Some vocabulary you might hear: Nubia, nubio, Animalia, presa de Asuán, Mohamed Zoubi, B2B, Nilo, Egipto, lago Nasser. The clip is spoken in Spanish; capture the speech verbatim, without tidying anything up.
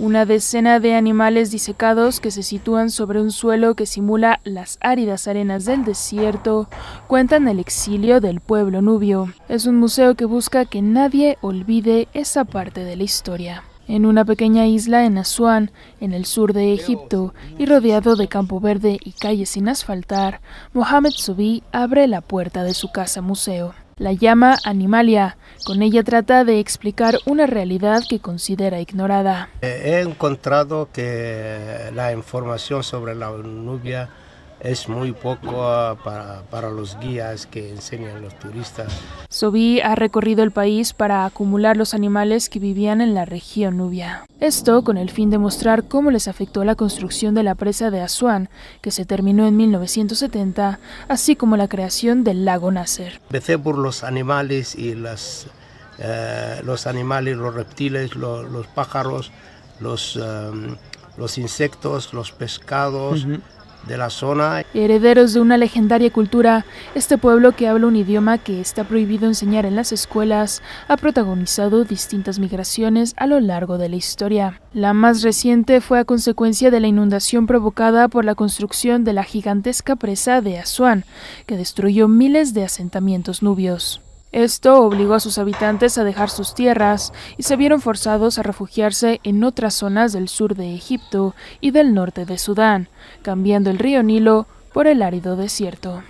una decena de animales disecados que se sitúan sobre un suelo que simula las áridas arenas del desierto, cuentan el exilio del pueblo nubio. Es un museo que busca que nadie olvide esa parte de la historia. En una pequeña isla en Asuán, en el sur de Egipto, y rodeado de campo verde y calles sin asfaltar, Mohamed Zoubi abre la puerta de su casa museo. La llama Animalia. Con ella trata de explicar una realidad que considera ignorada. He encontrado que la información sobre la Nubia es muy poco para, para los guías que enseñan los turistas. Zoubi ha recorrido el país para acumular los animales que vivían en la región nubia. Esto con el fin de mostrar cómo les afectó la construcción de la presa de Asuán, que se terminó en mil novecientos setenta, así como la creación del lago Nasser. Empecé por los animales y las, eh, los animales, los reptiles, lo, los pájaros, los, um, los insectos, los pescados. Uh-huh. De la zona. Herederos de una legendaria cultura, este pueblo que habla un idioma que está prohibido enseñar en las escuelas ha protagonizado distintas migraciones a lo largo de la historia. La más reciente fue a consecuencia de la inundación provocada por la construcción de la gigantesca presa de Asuán, que destruyó miles de asentamientos nubios. Esto obligó a sus habitantes a dejar sus tierras y se vieron forzados a refugiarse en otras zonas del sur de Egipto y del norte de Sudán, cambiando el río Nilo por el árido desierto.